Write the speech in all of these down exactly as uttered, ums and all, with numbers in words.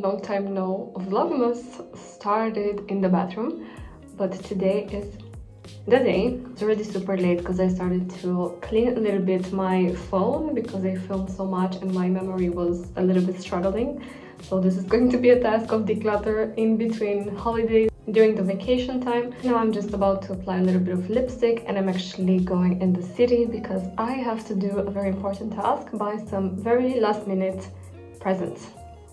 long time now, Vlogmas started in the bathroom, but today is the day. It's already super late because I started to clean a little bit my phone because I filmed so much and my memory was a little bit struggling. So this is going to be a task of declutter in between holidays during the vacation time. Now I'm just about to apply a little bit of lipstick and I'm actually going in the city because I have to do a very important task, buy some very last minute presents.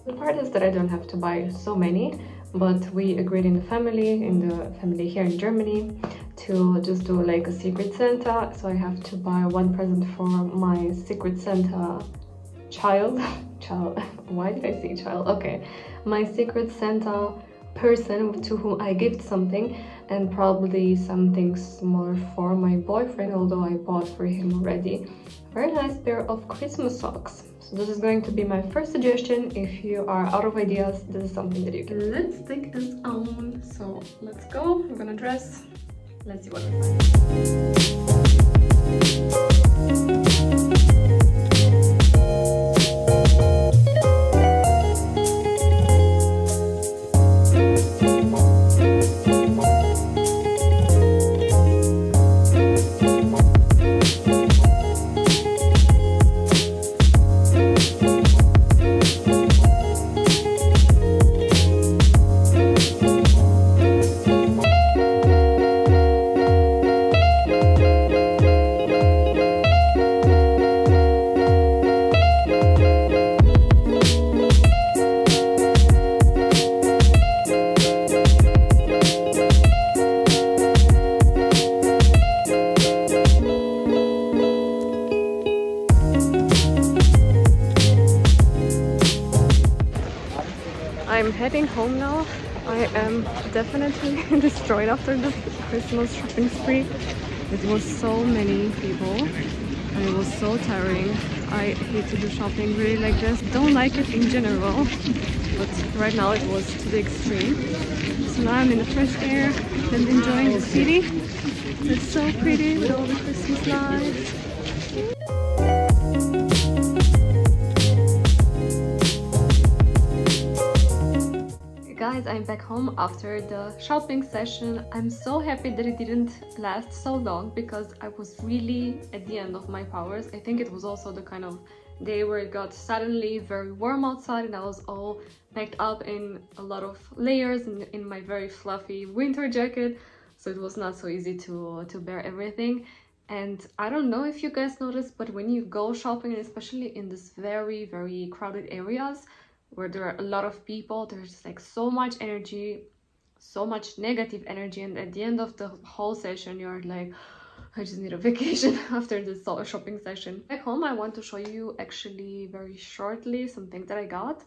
The part is that I don't have to buy so many, but we agreed in the family, in the family here in Germany, to just do like a secret Santa. So I have to buy one present for my secret Santa child. Child, why did I say child? Okay, my secret Santa person to whom I gift something, and probably something smaller for my boyfriend, although I bought for him already a very nice pair of Christmas socks. So this is going to be my first suggestion. If you are out of ideas, this is something that you can. Lipstick is on, so let's go. I'm gonna dress. Let's see what we find. I'm heading home now. I am definitely destroyed after the Christmas shopping spree. It was so many people and it was so tiring. I hate to do shopping really like this. Don't like it in general, but right now it was to the extreme. So now I'm in the fresh air and enjoying the city. It's so pretty with all the Christmas lights. Guys, I'm back home after the shopping session. I'm so happy that it didn't last so long because I was really at the end of my powers. I think it was also the kind of day where it got suddenly very warm outside and I was all packed up in a lot of layers in, in my very fluffy winter jacket, so it was not so easy to to bear everything. And I don't know if you guys noticed, but when you go shopping, especially in this very very crowded areas where there are a lot of people, there's like so much energy, so much negative energy, and at the end of the whole session you're like, I just need a vacation after this shopping session. Back home, I want to show you actually very shortly some things that I got.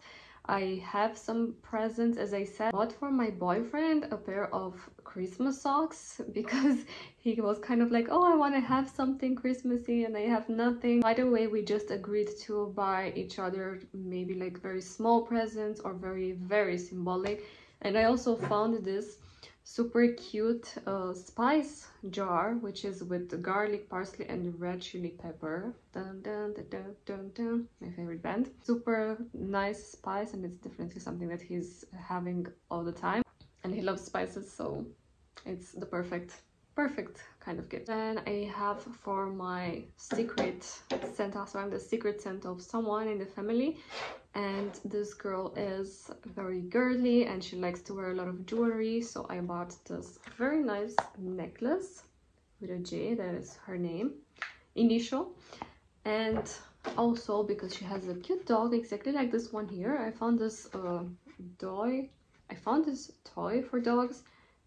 I have some presents, as I said. I bought for my boyfriend a pair of Christmas socks because he was kind of like, oh, I want to have something Christmassy and I have nothing. By the way, we just agreed to buy each other maybe like very small presents or very very symbolic. And I also found this super cute uh, spice jar, which is with garlic, parsley and red chili pepper. Dun, dun, dun, dun, dun, dun. My favorite band. Super nice spice, and it's definitely something that he's having all the time and he loves spices, so it's the perfect perfect kind of gift. Then I have for my secret Santa, so I'm the secret Santa of someone in the family, and this girl is very girly and she likes to wear a lot of jewelry, so I bought this very nice necklace with a J, that is her name, initial. And also because she has a cute dog exactly like this one here, I found this uh, toy I found this toy for dogs,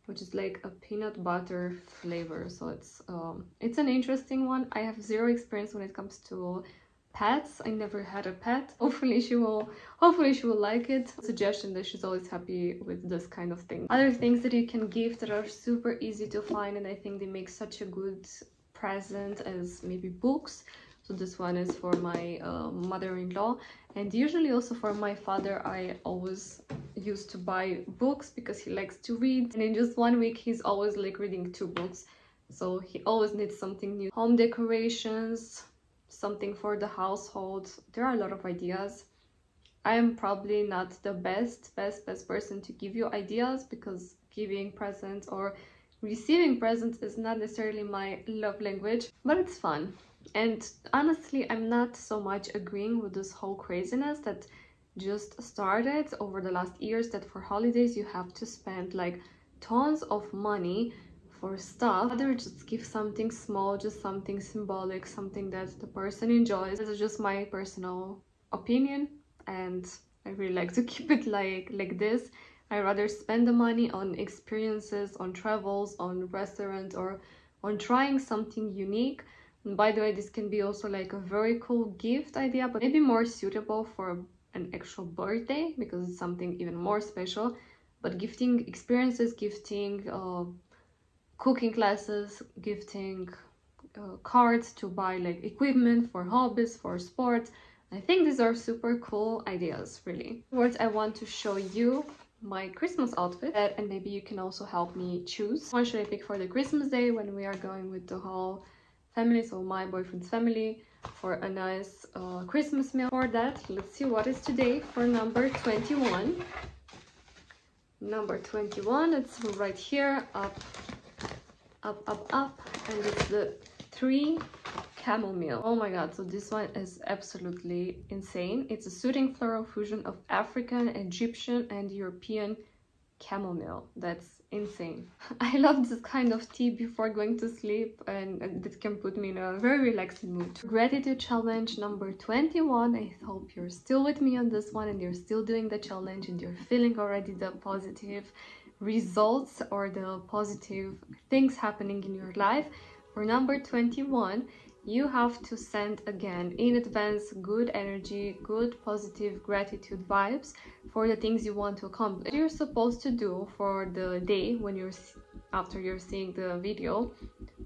which is like a peanut butter flavor. So it's um, it's an interesting one. I have zero experience when it comes to pets. I never had a pet. Hopefully she will hopefully she will like it. Suggestion that she's always happy with this kind of thing. Other things that you can give that are super easy to find and I think they make such a good present is maybe books. So this one is for my uh, mother-in-law, and usually also for my father. I always used to buy books because he likes to read, and in just one week he's always like reading two books, so he always needs something new. Home decorations, something for the household. There are a lot of ideas. I'm probably not the best, best, best person to give you ideas, because giving presents or receiving presents is not necessarily my love language, but it's fun. And honestly, I'm not so much agreeing with this whole craziness that just started over the last years, that for holidays you have to spend like tons of money for stuff. Rather just give something small, just something symbolic, something that the person enjoys. This is just my personal opinion, and I really like to keep it like like this. I rather spend the money on experiences, on travels, on restaurants, or on trying something unique. And by the way, this can be also like a very cool gift idea, but maybe more suitable for an actual birthday, because it's something even more special. But gifting experiences, gifting uh, cooking classes, gifting uh, cards to buy like equipment for hobbies, for sports, I think these are super cool ideas, really. First, I want to show you my Christmas outfit, and maybe you can also help me choose. What should I pick for the Christmas day when we are going with the whole family, so my boyfriend's family, for a nice uh, Christmas meal? For that, let's see what is today for number twenty-one. Number twenty-one, it's right here, up, up, up, up, and it's the three camel meal. Oh my god, so this one is absolutely insane. It's a soothing floral fusion of African, Egyptian, and European chamomile. That's insane. I love this kind of tea before going to sleep, and that can put me in a very relaxed mood. Gratitude challenge number twenty-one. I hope you're still with me on this one, and you're still doing the challenge, and you're feeling already the positive results or the positive things happening in your life. For number twenty-one, you have to send again in advance good energy, good positive gratitude vibes for the things you want to accomplish. What you're supposed to do for the day, when you're after you're seeing the video,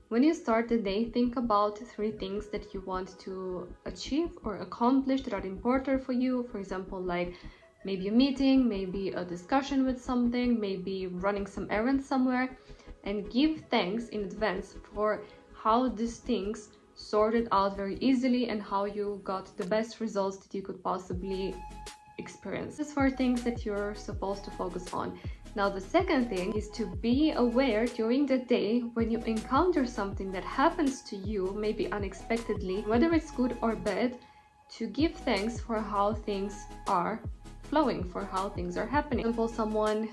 when you start the day, think about three things that you want to achieve or accomplish that are important for you. For example, like maybe a meeting, maybe a discussion with something, maybe running some errands somewhere, and give thanks in advance for how these things sorted out very easily and how you got the best results that you could possibly experience. These are things that you're supposed to focus on. Now, the second thing is to be aware during the day when you encounter something that happens to you, maybe unexpectedly, whether it's good or bad, to give thanks for how things are flowing, for how things are happening. For example, someone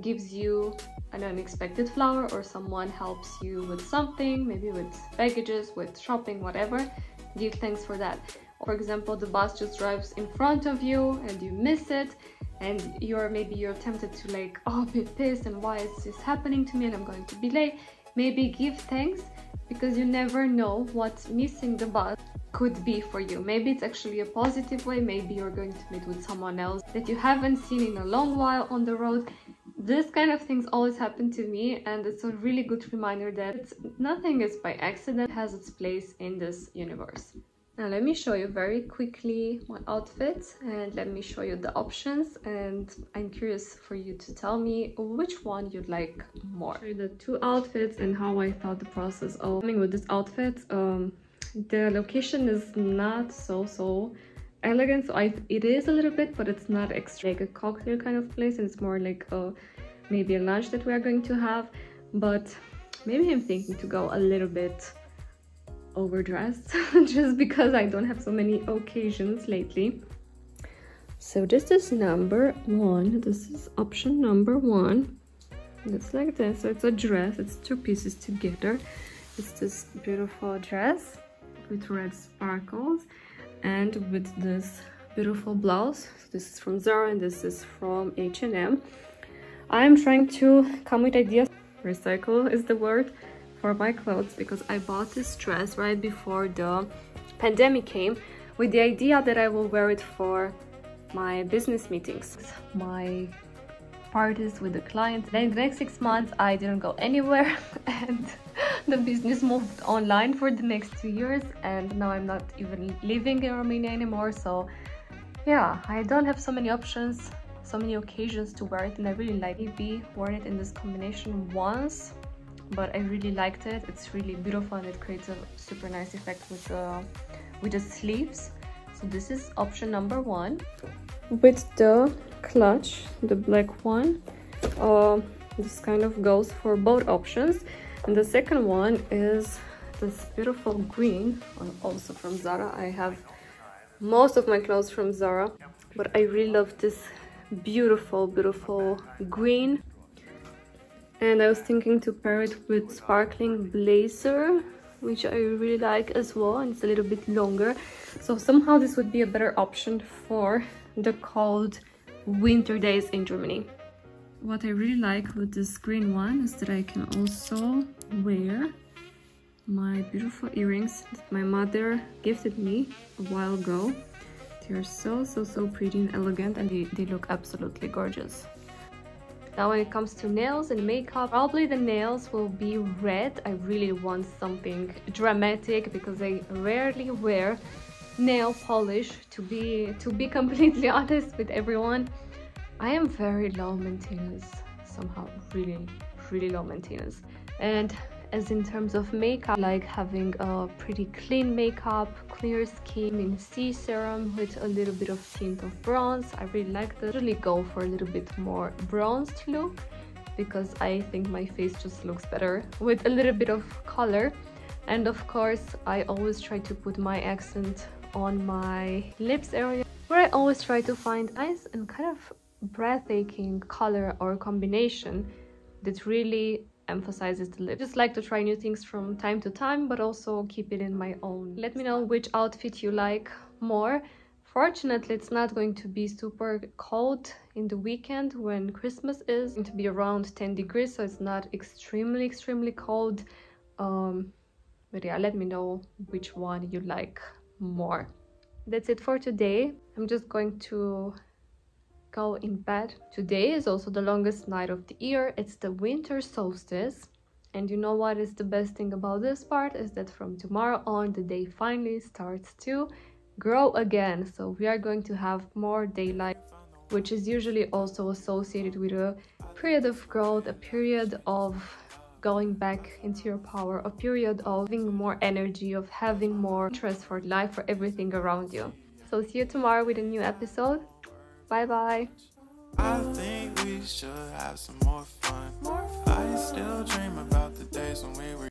gives you an unexpected flower, or someone helps you with something, maybe with packages, with shopping, whatever. Give thanks for that. For example, the bus just drives in front of you and you miss it, and you're maybe you're tempted to like, oh, be pissed, and why is this happening to me, and I'm going to be late. Maybe give thanks, because you never know what missing the bus could be for you. Maybe it's actually a positive way, maybe you're going to meet with someone else that you haven't seen in a long while on the road. This kind of things always happen to me, and it's a really good reminder that it's, nothing is by accident, it has its place in this universe. Now let me show you very quickly my outfit, and let me show you the options, and I'm curious for you to tell me which one you'd like more. The two outfits and how I thought the process of coming with this outfit. Um, the location is not so so elegant, so I, it is a little bit, but it's not extra like a cocktail kind of place, and it's more like a, maybe a lunch that we are going to have. But maybe I'm thinking to go a little bit overdressed just because I don't have so many occasions lately. So this is number one, this is option number one. It's like this, so it's a dress, it's two pieces together. It's this beautiful dress with red sparkles, and with this beautiful blouse. This is from Zara and this is from H and M. I'm trying to come with ideas, recycle is the word, for my clothes, because I bought this dress right before the pandemic came with the idea that I will wear it for my business meetings, my parties with the clients. Then the next six months I didn't go anywhere, and the business moved online for the next two years, and now I'm not even living in Romania anymore. So yeah, I don't have so many options, so many occasions to wear it, and I really like it. Maybe wore it in this combination once, but I really liked it. It's really beautiful, and it creates a super nice effect with the, with the sleeves. So this is option number one. with the clutch, the black one. Uh, this kind of goes for both options. And the second one is this beautiful green, also from Zara. I have most of my clothes from Zara, but I really love this beautiful, beautiful green. And I was thinking to pair it with sparkling blazer, which I really like as well, and it's a little bit longer. So somehow this would be a better option for the cold winter days in Germany. What I really like with this green one is that I can also wear my beautiful earrings that my mother gifted me a while ago. They are so, so, so pretty and elegant, and they, they look absolutely gorgeous. Now when it comes to nails and makeup, probably the nails will be red. I really want something dramatic because I rarely wear nail polish, to be to be completely honest with everyone. I am very low maintenance, somehow really, really low maintenance. And as in terms of makeup, I like having a pretty clean makeup, clear skin in C serum with a little bit of tint of bronze. I really like to really go for a little bit more bronzed look because I think my face just looks better with a little bit of color. And of course, I always try to put my accent on my lips area, where I always try to find nice and kind of breathtaking color or combination that really emphasizes the lip. Just like to try new things from time to time, but also keep it in my own. Let me know which outfit you like more. Fortunately, it's not going to be super cold in the weekend when Christmas is. It's going to be around ten degrees, so it's not extremely, extremely cold. Um, but yeah, let me know which one you like more. That's it for today. I'm just going to go in bed. Today is also the longest night of the year. It's the winter solstice, and you know what is the best thing about this part is that from tomorrow on the day finally starts to grow again, so we are going to have more daylight, which is usually also associated with a period of growth, a period of going back into your power, a period of having more energy, of having more interest for life, for everything around you. So see you tomorrow with a new episode. Bye bye. I think we should have some more fun. More fun. I still dream about the days when we were